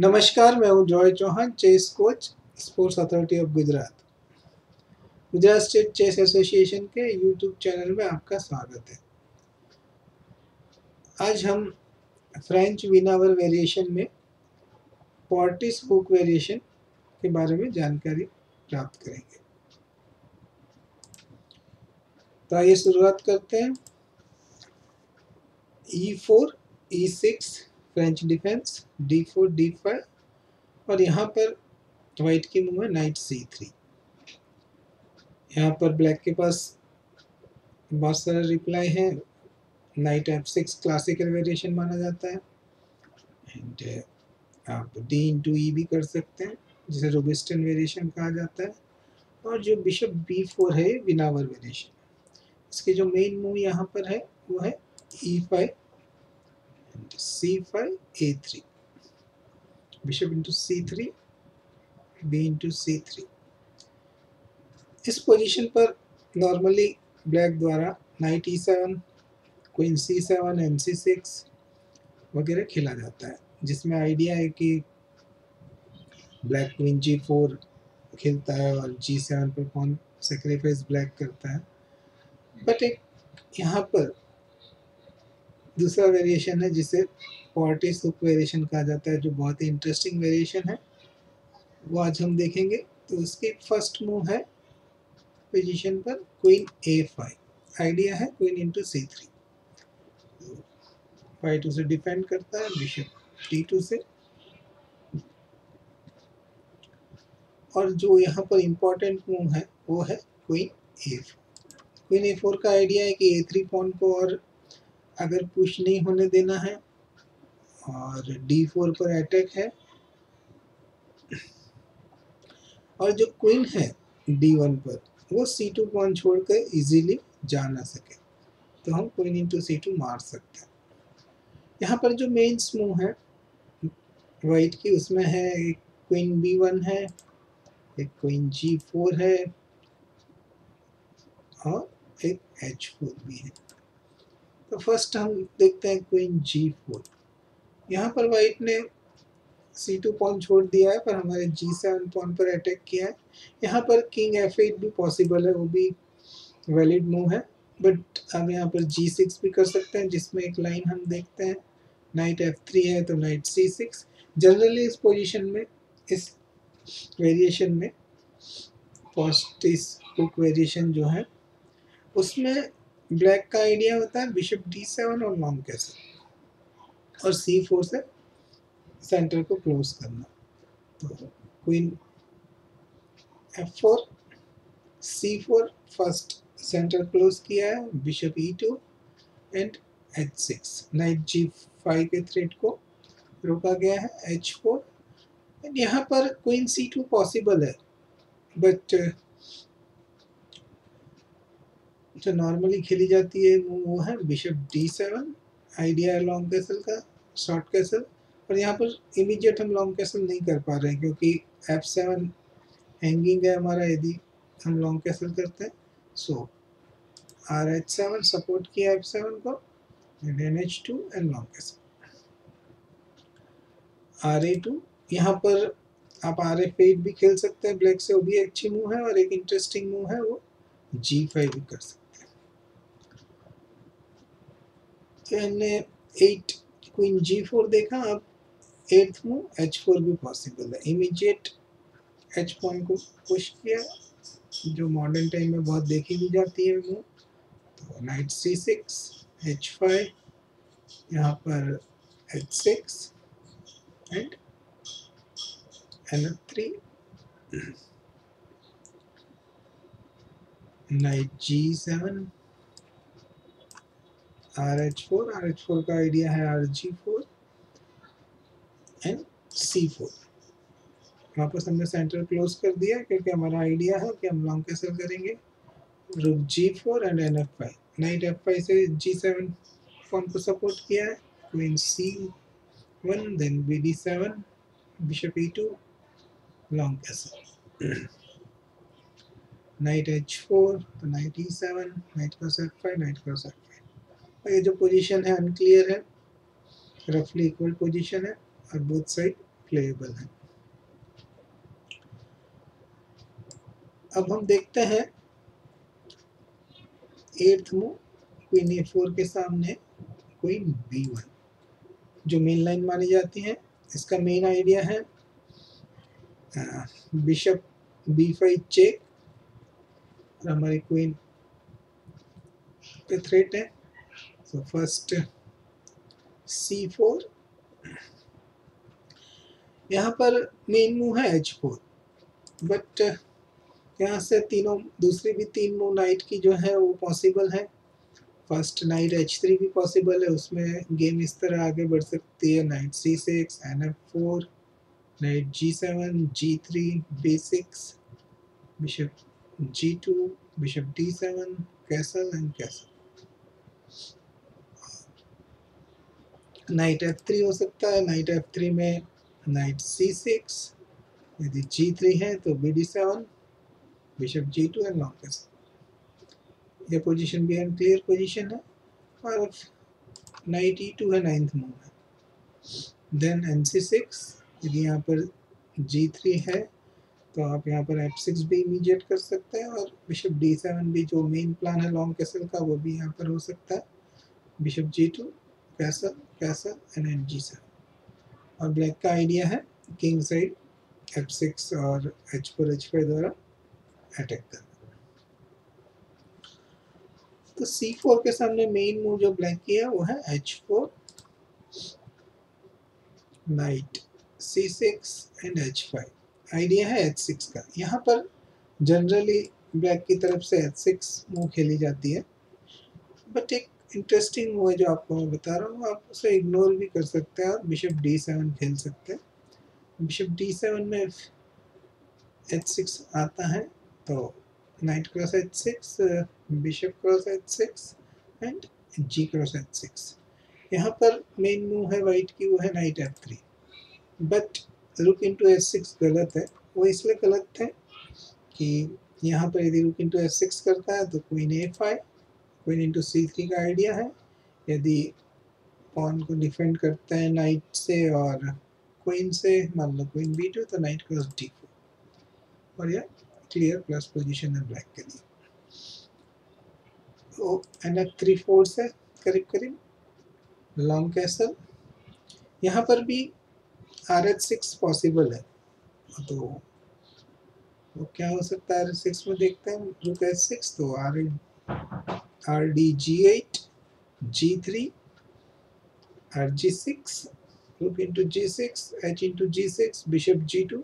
नमस्कार, मैं हूं Joy Chauhan, chess coach, sports authority of Gujarat. Gujarat state chess association के यूट्यूब चैनल में आपका स्वागत है। आज हम फ्रेंच विनावर वेरिएशन में पोर्टिस हुक वेरिएशन के बारे में जानकारी प्राप्त करेंगे। तो आइए शुरुआत करते हैं। E4, E6 French defence, D4, D5 और यहाँ पर वाइट की मूव है नाइट C3। यहाँ पर ब्लैक के पास बहुत सारे रिप्लाई हैं। नाइट F6 क्लासिकल वेरिएशन माना जाता है एंड आप D into E भी कर सकते हैं जिसे रोबिन्सन वेरिएशन कहा जाता है। और जो बिशप B4 है विनावर वेरिएशन, इसके जो मेन मूव यहाँ पर है वो है E5 C5 A3, bishop into C3, B into C3। इस पोजीशन पर नॉर्मली ब्लैक द्वारा knight E7, queen C7, and C6 वगैरह खेला जाता है, जिसमें आइडिया है कि ब्लैक क्वीन G4 खेलता है और G7 पर पॉन सेक्रीफाइस ब्लैक करता है। बट एक यहाँ पर दूसरा वेरिएशन है जिसे पोर्टिस हुक वेरिएशन कहा जाता है, जो बहुत ही इंटरेस्टिंग वेरिएशन है, वो आज हम देखेंगे। तो उसकी फर्स्ट मूव है पोजीशन पर क्वीन A5, आइडिया है क्वीन इंटू C3, वाइट उसे डिफेंड करता है बिशप D2 से। और जो यहाँ पर इम्पोर्टेंट मूव है वो है क्वीन A4। क्वीन A4 का आइडिया है कि A3 पॉन को और अगर पुश नहीं होने देना है और D4 पर अटैक है। और जो क्वीन है D1 पर, वो C2 पॉन छोड़ कर ईजिली जा ना सके, तो हम क्वीन इंटू C2 मार सकते हैं। यहाँ पर जो मेन्स मूव है वाइट की, उसमें है एक क्वीन B1 है, एक क्वीन G4 है और एक H4 भी है। तो फर्स्ट हम देखते हैं क्वीन G4। यहाँ पर वाइट ने C2 पॉन छोड़ दिया है पर हमारे G7 पॉन पर अटैक किया है। यहाँ पर किंग F8 भी पॉसिबल है, वो भी वैलिड मूव है। बट हम यहाँ पर G6 भी कर सकते हैं, जिसमें एक लाइन हम देखते हैं नाइट F3 है तो नाइट C6। जनरली इस पोजीशन में, इस वेरिएशन में, पोर्टिस हुक वेरिएशन जो है उसमें ब्लैक का आइडिया होता है बिशप D7 और लॉन्ग कैसल और C4 से सेंटर को क्लोज करना। तो queen F4, C4 first centre close किया है, bishop E2 and H6। Night G5 के थ्रेड को रोका गया है, H4। एंड यहाँ पर क्वीन C2 पॉसिबल है, बट जो नॉर्मली खेली जाती है वो है bishop D7, idea long castle का, शॉर्ट कैसल। और यहाँ पर इमीडिएट हम लॉन्ग कैसल नहीं कर पा रहे हैं क्योंकि F7 हैंगिंग है हमारा यदि हम लॉन्ग कैसल करते हैं। सो RH7 सपोर्ट किया F7 को, NH2 and long castle. RA2, यहाँ पर आप RF8 भी खेल सकते हैं ब्लैक से, वो भी अच्छी मूव है। और एक इंटरेस्टिंग मूव है वो G5 भी कर सकते हैं। तो हमने 8 क्वीन G4 देखा, अब 8th मूव H4 भी पॉसिबल है। इमीडिएट H पॉइंट को पुश किया, जो मॉडर्न टाइम में बहुत देखी भी जाती है मूव। तो नाइट C6, H5, यहाँ पर H6 and N3, night G7, RH4, RH4 का आइडिया है RG4 एंड C4। वापस हमने सेंटर क्लोज कर दिया क्योंकि हमारा आइडिया है कि हम लॉन्ग कैसल करेंगे। रुक G4 and NF5, night F5 से G7 पॉन को सपोर्ट किया है, queen C1 then BD7, bishop E2, long castle. Knight H4 तो knight E7, knight cross F5, knight cross F5। और ये जो पोजीशन है अनक्लियर है, रफली इक्वल पोजीशन है और बोथ साइड प्लेएबल है। अब हम देखते हैं 8th मूव क्वीन A4 के सामने क्वीन B1 जो मेन लाइन मानी जाती है। इसका मेन आइडिया है बिशप B5 चेक और हमारी क्वीन पे थ्रेट है। सो फर्स्ट C4, यहाँ पर मेन मूव है H4, बट यहाँ से तीनों दूसरी भी तीन मूव नाइट की जो है वो पॉसिबल है। फर्स्ट नाइट H3 भी पॉसिबल है, उसमें गेम इस तरह आगे बढ़ सकती है। Knight C6, NF4, knight G7, G3, B6, bishop G2, bishop D7, castle and castle. Knight F3 हो सकता है। नाइट F3 में नाइट C6, यदि G3 है तो BD7, bishop G2 and long castle. ये पोजीशन भी क्लियर पोजीशन है। और नाइट E2 है, 9th मूव है। देन NC6, यदि यहाँ पर G3 है तो आप यहाँ पर F6 भी इमीडिएट कर सकते हैं और बिशप D7 भी जो मेन प्लान है लॉन्ग कैसल का वो भी यहाँ पर हो सकता है। Bishop G2, castle castle and N G7। और ब्लैक का आइडिया है किंग साइड F6 और H4 H5 द्वारा अटैक करना। तो C4 के सामने मेन मूव जो ब्लैक की है वो है H4, night C6 and H5। Idea है H6 का। यहाँ पर जनरली ब्लैक की तरफ से H6 मूव खेली जाती है, बट एक इंटरेस्टिंग मूव है जो आपको मैं बता रहा हूँ, आप उसे इग्नोर भी कर सकते हैं और बिशप D7 खेल सकते हैं। बिशप D7 में H6 आता है तो knight cross H6, bishop cross H6 and G cross H6। यहाँ पर मेन मूव है वाइट की, वो है night F3, but rook into H6 गलत है। वो इसलिए गलत है कि यहाँ पर यदि रुक इंटू H6 करता है तो queen A5, queen into C3 का आइडिया है। यदि पॉन को डिफेंड करते हैं नाइट से और क्वीन से, मान लो क्वीन B2, तो नाइट क्रॉस D4, और यह क्लियर प्लस पोजीशन है ब्लैक के लिए। तो NF3 फोर्स है करीब करीब, लॉन्ग कैसल। यहाँ पर भी RH6 पॉसिबल है, तो वो क्या हो सकता है RH6 में देखते हैं। रुक H6 तो RD G8, G3, RG6, रुक into G6, H into G6, bishop G2।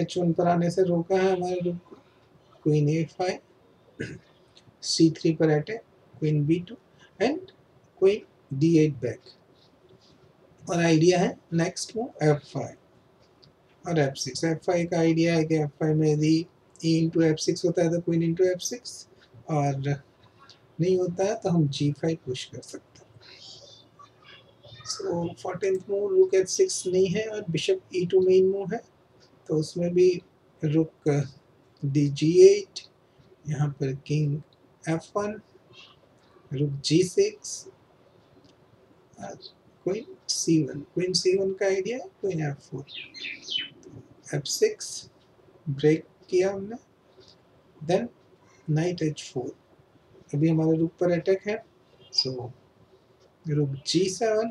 H1 पर आने से रोका है हमारे रुक को। क्वीन A5, C3 पर attack, queen B2 and queen D8 back. और आइडिया है नेक्स्ट मूव F5 और F6। F5 का आइडिया है कि F5 में यदि E इंटू F6 होता है तो क्वीन इंटू F6, और नहीं होता है तो हम G5 पुश कर सकते हैं। सो 14th मूव रुक H6 नहीं है और बिशप E2 मेन मूव है, तो उसमें भी रुक DG8, यहाँ पर किंग F1, रुक G6 और क्वीन C1 का आइडिया है क्वीन F4। F6 ब्रेक किया हमने, देन नाइट H4, अभी हमारे रुक पर अटैक है। सो रुक G7,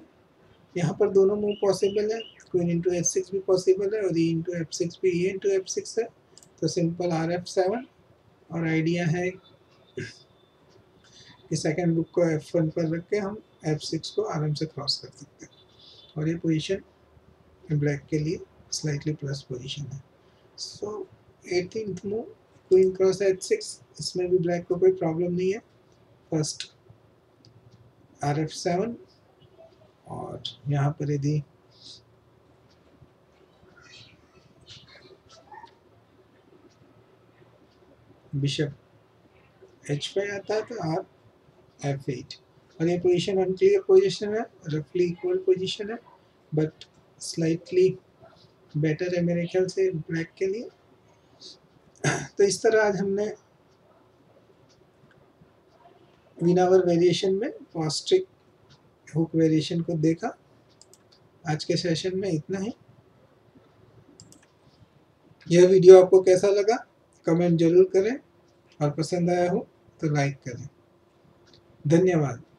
यहाँ पर दोनों मूव पॉसिबल है। क्वीन इंटू H6 भी पॉसिबल है और E इंटू F6 भी, E इंटू F6 है तो सिंपल RF7। और आइडिया है कि सेकेंड रुक को F1 पर रख के हम F6 को आराम से क्रॉस कर सकते हैं, और ये पोजीशन ब्लैक के लिए स्लाइटली प्लस पोजीशन है। सो 18th move queen cross H6, इसमें भी ब्लैक को कोई प्रॉब्लम नहीं है। फर्स्ट RF7 और यहाँ पर यदि बिशप H5 आता है तो आप F8, और ये पोजीशन अनक्लियर पोजीशन है, रफली इक्वल पोजीशन है, बट स्लाइटली बेटर है मेरे ख्याल से ब्लैक के लिए। तो इस तरह आज हमने विनावर वेरिएशन में पोर्टुगीज हुक वेरिएशन को देखा। आज के सेशन में इतना ही। यह वीडियो आपको कैसा लगा कमेंट जरूर करें और पसंद आया हो तो लाइक करें। धन्यवाद।